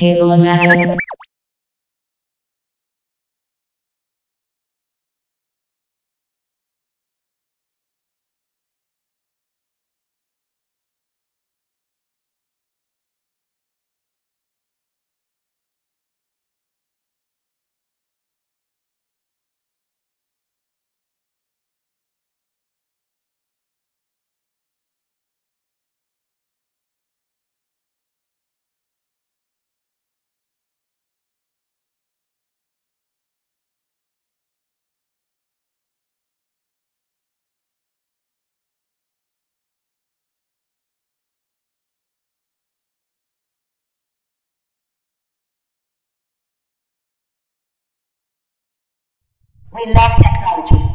Table of Matter. We love technology.